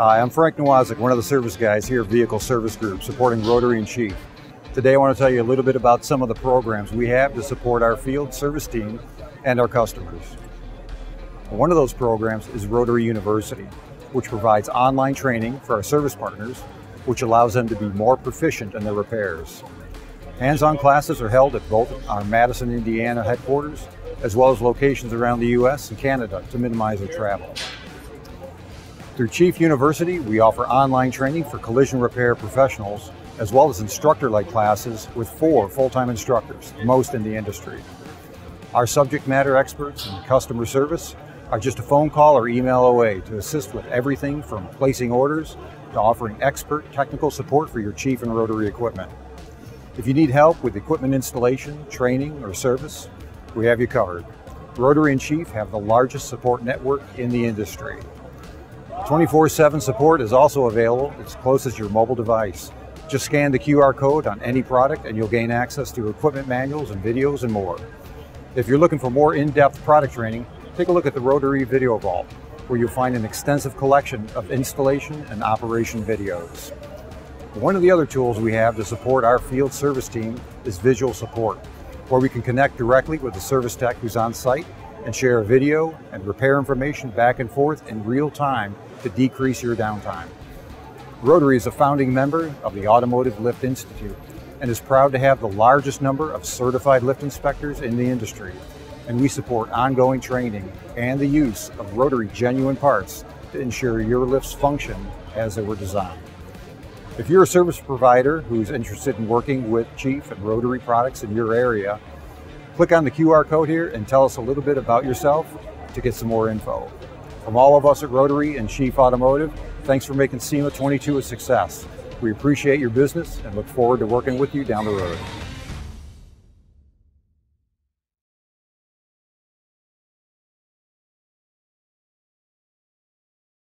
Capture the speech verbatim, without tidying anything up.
Hi, I'm Frank Nowazek, one of the service guys here at Vehicle Service Group, supporting Rotary in Chief. Today I want to tell you a little bit about some of the programs we have to support our field service team and our customers. One of those programs is Rotary University, which provides online training for our service partners, which allows them to be more proficient in their repairs. Hands-on classes are held at both our Madison, Indiana headquarters, as well as locations around the U S and Canada to minimize their travel. Through Chief University, we offer online training for collision repair professionals, as well as instructor-led classes with four full-time instructors, most in the industry. Our subject matter experts in customer service are just a phone call or email away to assist with everything from placing orders to offering expert technical support for your Chief and Rotary equipment. If you need help with equipment installation, training, or service, we have you covered. Rotary in Chief have the largest support network in the industry. twenty-four seven support is also available as close as your mobile device. Just scan the Q R code on any product and you'll gain access to equipment manuals and videos and more. If you're looking for more in-depth product training, take a look at the Rotary Video Vault, where you'll find an extensive collection of installation and operation videos. One of the other tools we have to support our field service team is visual support, where we can connect directly with the service tech who's on site and share a video and repair information back and forth in real time to decrease your downtime. Rotary is a founding member of the Automotive Lift Institute and is proud to have the largest number of certified lift inspectors in the industry, and we support ongoing training and the use of Rotary genuine parts to ensure your lifts function as they were designed. If you're a service provider who's interested in working with Chief and Rotary products in your area, click on the Q R code here and tell us a little bit about yourself to get some more info. From all of us at Rotary and Chief Automotive, thanks for making SEMA twenty-two a success. We appreciate your business and look forward to working with you down the road.